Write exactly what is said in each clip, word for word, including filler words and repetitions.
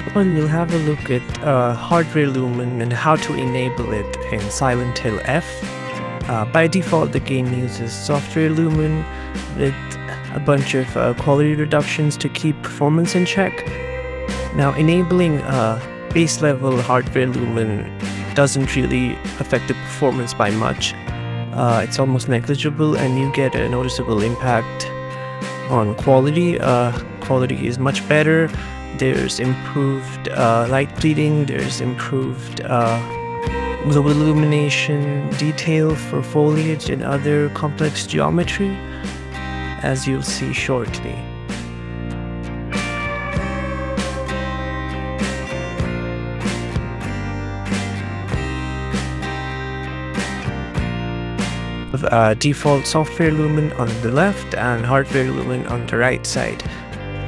next one, we'll have a look at uh, hardware Lumen and how to enable it in Silent Hill F. Uh, by default, the game uses software Lumen with a bunch of uh, quality reductions to keep performance in check. Now, enabling uh, base level hardware Lumen doesn't really affect the performance by much. Uh, it's almost negligible, and you get a noticeable impact on quality. Uh, quality is much better. There's improved uh, light bleeding, there's improved uh, low illumination detail for foliage and other complex geometry, as you'll see shortly. Uh, default software Lumen on the left and hardware Lumen on the right side.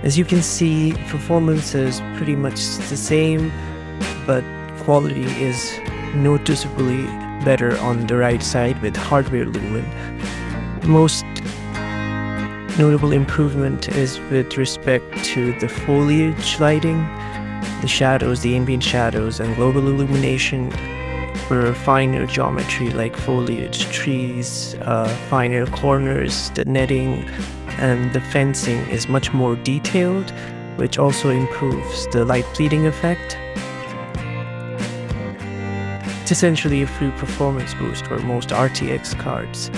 As you can see, performance is pretty much the same, but quality is noticeably better on the right side with hardware Lumen. Most notable improvement is with respect to the foliage lighting, the shadows, the ambient shadows, and global illumination for finer geometry like foliage, trees, uh, finer corners, the netting, and the fencing is much more detailed, which also improves the light bleeding effect. It's essentially a free performance boost for most R T X cards.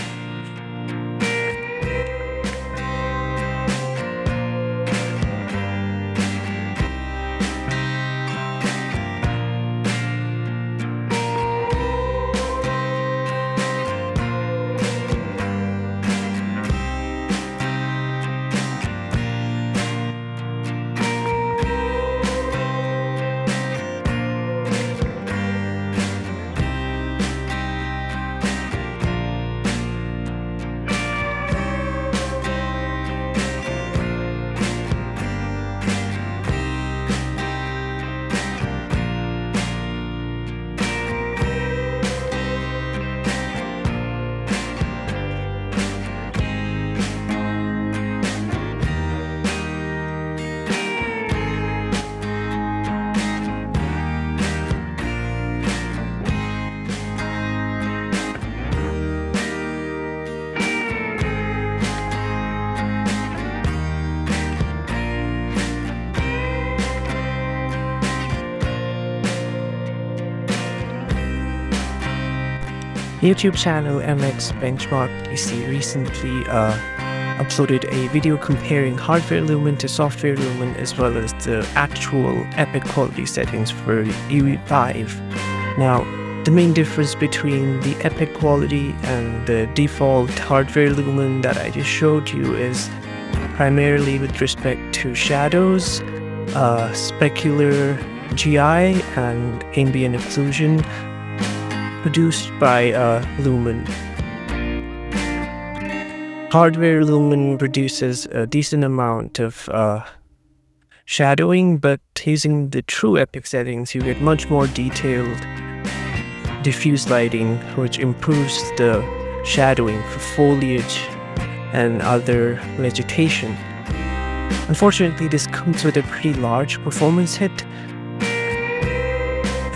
YouTube channel M X Benchmark P C recently uh, uploaded a video comparing hardware Lumen to software Lumen, as well as the actual EPIC quality settings for U E five. Now, the main difference between the EPIC quality and the default hardware Lumen that I just showed you is primarily with respect to shadows, uh, specular G I, and ambient occlusion, produced by uh, Lumen. Hardware Lumen produces a decent amount of uh, shadowing, but using the true EPIC settings, you get much more detailed diffuse lighting, which improves the shadowing for foliage and other vegetation. Unfortunately, this comes with a pretty large performance hit.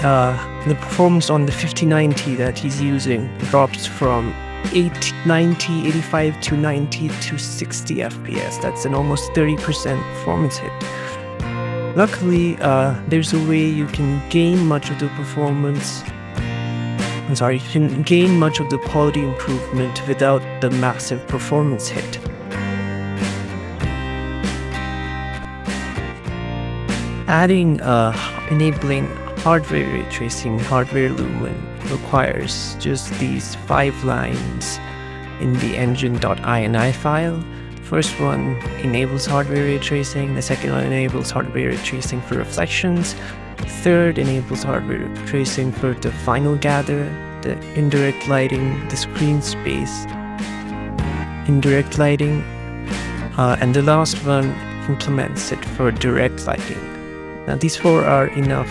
Uh, the performance on the fifty ninety that he's using drops from eight ninety, eighty-five to ninety to sixty F P S. That's an almost thirty percent performance hit. Luckily, uh, there's a way you can gain much of the performance. I'm sorry, you can gain much of the quality improvement without the massive performance hit. Adding, uh, enabling hardware ray tracing, hardware Lumen requires just these five lines in the engine dot I N I file. The first one enables hardware ray tracing, the second one enables hardware ray tracing for reflections, the third enables hardware ray tracing for the final gather, the indirect lighting, the screen space, indirect lighting, uh, and the last one implements it for direct lighting. Now, these four are enough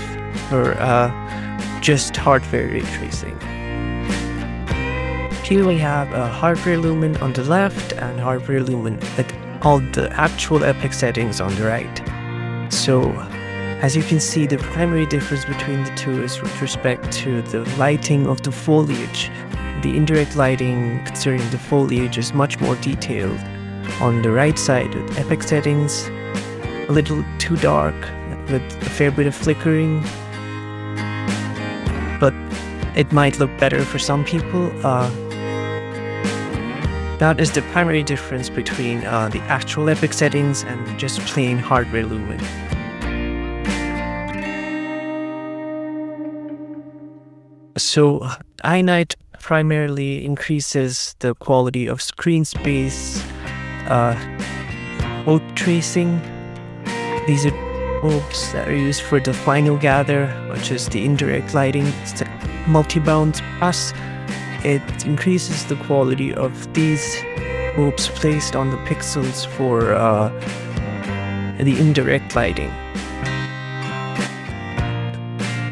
for uh, just hardware ray tracing. Here we have a hardware Lumen on the left and hardware Lumen with all the actual EPIC settings on the right. So As you can see, the primary difference between the two is with respect to the lighting of the foliage. The indirect lighting concerning the foliage is much more detailed. On the right side with EPIC settings, a little too dark with a fair bit of flickering, but it might look better for some people. Uh, that is the primary difference between uh, the actual EPIC settings and just plain hardware Lumen. So iNight primarily increases the quality of screen space, uh, orb tracing. These are orbs that are used for the final gather, which is the indirect lighting. It's the multi-bounds pass. It increases the quality of these orbs placed on the pixels for uh, the indirect lighting.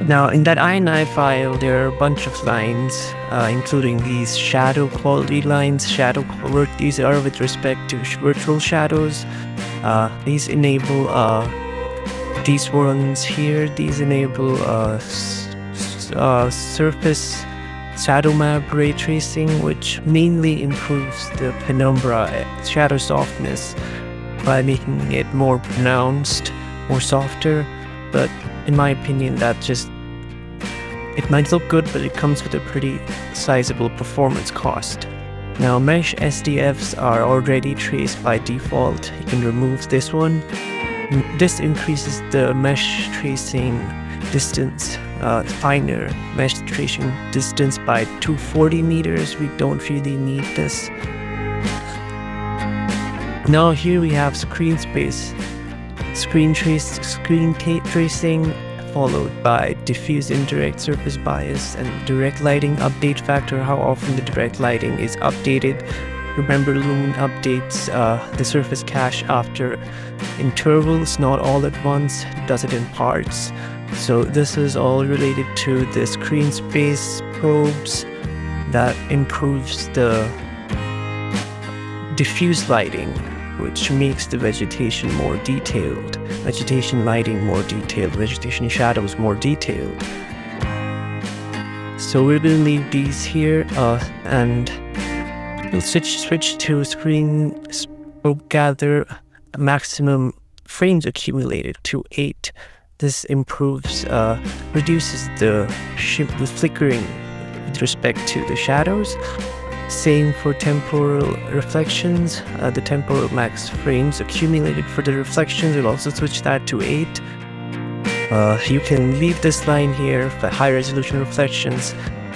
Now, in that iNight file, there are a bunch of lines, uh, including these shadow quality lines, shadow color. These are with respect to virtual shadows. Uh, these enable uh, these ones here. These enable uh, uh, surface shadow map ray tracing, which mainly improves the penumbra shadow softness by making it more pronounced, more softer. But in my opinion, that just it might look good, but it comes with a pretty sizable performance cost. Now, mesh S D Fs are already traced by default. You can remove this one. This increases the mesh tracing distance, uh, finer mesh tracing distance by two hundred forty meters. We don't really need this. Now here we have screen space. Screen trace, screen tracing, followed by diffuse indirect surface bias and direct lighting update factor, how often the direct lighting is updated. Remember, Lumen updates uh, the surface cache after intervals, not all at once, it does it in parts. So this is all related to the screen space probes that improves the diffuse lighting, which makes the vegetation more detailed, vegetation lighting more detailed, vegetation shadows more detailed. So we're going to leave these here, uh, and we'll switch, switch to screen scope gather maximum frames accumulated to eight. This improves, uh, reduces the, the flickering with respect to the shadows. Same for temporal reflections. Uh, the temporal max frames accumulated for the reflections, we'll also switch that to eight. Uh, you can leave this line here for high resolution reflections.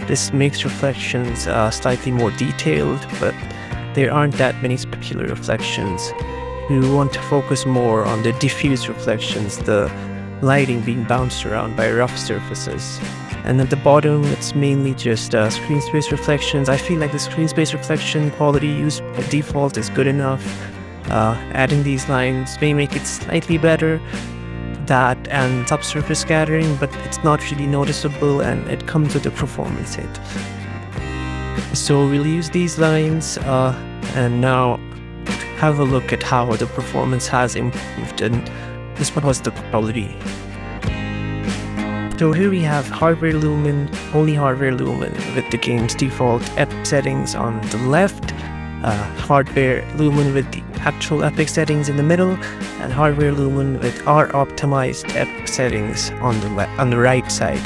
This makes reflections uh, slightly more detailed, but there aren't that many specular reflections. You want to focus more on the diffuse reflections, the lighting being bounced around by rough surfaces. And at the bottom, it's mainly just uh, screen space reflections. I feel like the screen space reflection quality used by default is good enough. Uh, adding these lines may make it slightly better. That and subsurface scattering, but it's not really noticeable and it comes with a performance hit. So we'll use these lines uh, and now have a look at how the performance has improved, and this one was the quality. So here we have hardware Lumen, only hardware Lumen, with the game's default EPIC settings on the left, uh, hardware Lumen with the actual EPIC settings in the middle, and hardware Lumen with our optimized EPIC settings on the on the right side.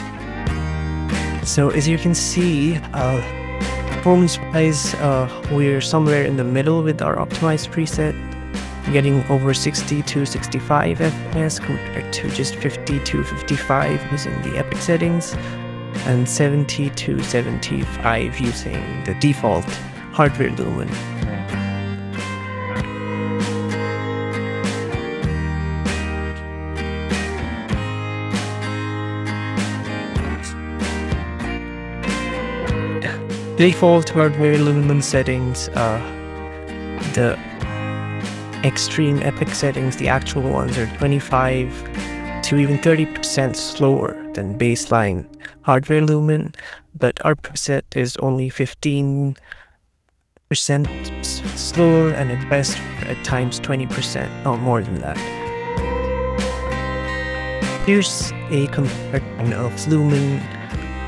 So as you can see, uh, performance-wise, uh, we're somewhere in the middle with our optimized preset, getting over sixty to sixty-five F P S compared to just fifty to fifty-five using the EPIC settings, and seventy to seventy-five using the default hardware Lumen. Default hardware Lumen settings are the extreme EPIC settings, the actual ones, are twenty-five to even thirty percent slower than baseline hardware Lumen, but our preset is only fifteen percent slower and at best at times twenty percent, not more than that. Here's a comparison of Lumen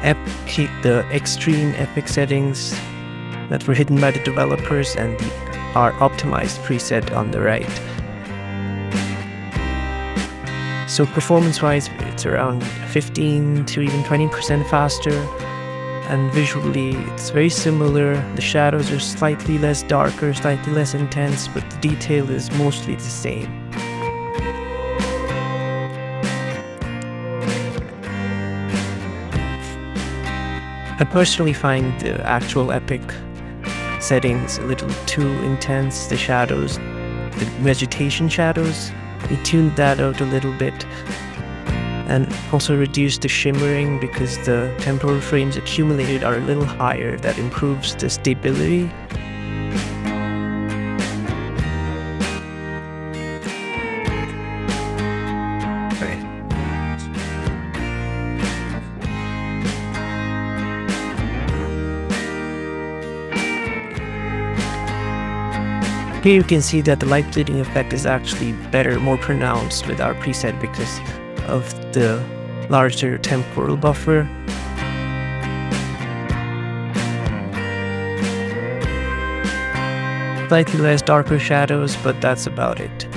EPIC, the extreme EPIC settings that were hidden by the developers and the R-optimized preset on the right. So performance-wise, it's around fifteen to even twenty percent faster, and visually it's very similar. The shadows are slightly less darker, slightly less intense, but the detail is mostly the same. I personally find the actual EPIC settings a little too intense, the shadows, the vegetation shadows. We tuned that out a little bit and also reduced the shimmering because the temporal frames accumulated are a little higher. That improves the stability. Here you can see that the light bleeding effect is actually better, more pronounced with our preset because of the larger temporal buffer. Slightly less darker shadows, but that's about it.